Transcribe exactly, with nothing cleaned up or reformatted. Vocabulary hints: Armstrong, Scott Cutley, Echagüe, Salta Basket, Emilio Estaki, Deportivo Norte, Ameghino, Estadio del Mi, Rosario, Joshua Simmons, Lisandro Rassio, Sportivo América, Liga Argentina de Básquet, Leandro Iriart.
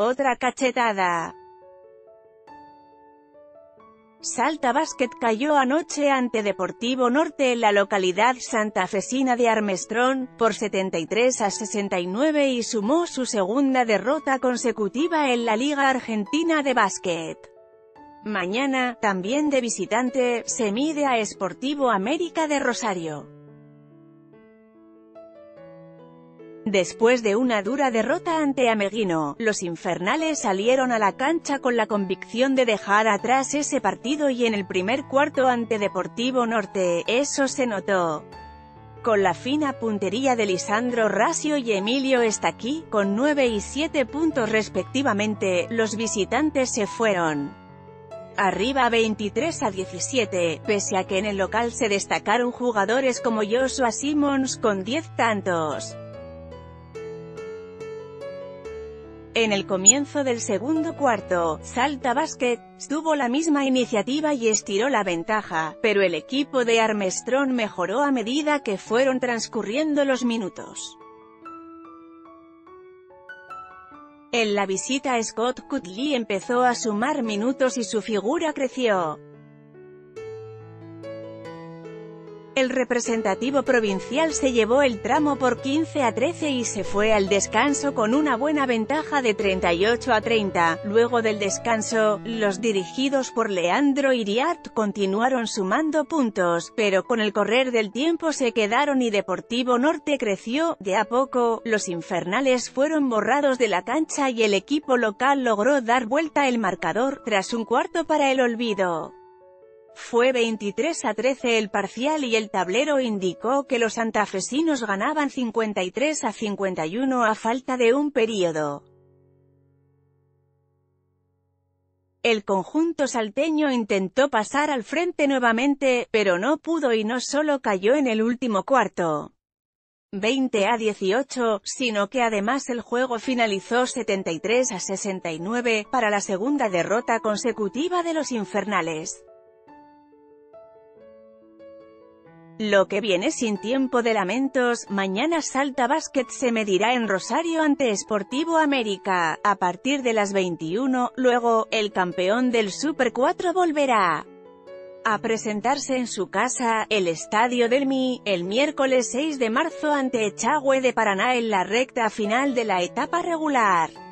Otra cachetada. Salta Basket cayó anoche ante Deportivo Norte en la localidad santafesina de Armstrong, por setenta y tres a sesenta y nueve y sumó su segunda derrota consecutiva en la Liga Argentina de Básquet. Mañana, también de visitante, se mide a Sportivo América de Rosario. Después de una dura derrota ante Ameghino, los infernales salieron a la cancha con la convicción de dejar atrás ese partido y en el primer cuarto ante Deportivo Norte, eso se notó. Con la fina puntería de Lisandro Rassio y Emilio Estaki, con nueve y siete puntos respectivamente, los visitantes se fueron arriba veintitrés a diecisiete, pese a que en el local se destacaron jugadores como Joshua Simmons con diez tantos. En el comienzo del segundo cuarto, Salta Basket tuvo la misma iniciativa y estiró la ventaja, pero el equipo de Armstrong mejoró a medida que fueron transcurriendo los minutos. En la visita Scott Cutley empezó a sumar minutos y su figura creció. El representativo provincial se llevó el tramo por quince a trece y se fue al descanso con una buena ventaja de treinta y ocho a treinta. Luego del descanso, los dirigidos por Leandro Iriart continuaron sumando puntos, pero con el correr del tiempo se quedaron y Deportivo Norte creció. De a poco, los infernales fueron borrados de la cancha y el equipo local logró dar vuelta el marcador, tras un cuarto para el olvido. Fue veintitrés a trece el parcial y el tablero indicó que los santafesinos ganaban cincuenta y tres a cincuenta y uno a falta de un período. El conjunto salteño intentó pasar al frente nuevamente, pero no pudo y no solo cayó en el último cuarto, veinte a dieciocho, sino que además el juego finalizó setenta y tres a sesenta y nueve, para la segunda derrota consecutiva de los infernales. Lo que viene sin tiempo de lamentos, mañana Salta Basket se medirá en Rosario ante Sportivo América, a partir de las veintiuno, luego, el campeón del Super cuatro volverá a presentarse en su casa, el Estadio del Mi, el miércoles seis de marzo ante Echagüe de Paraná en la recta final de la etapa regular.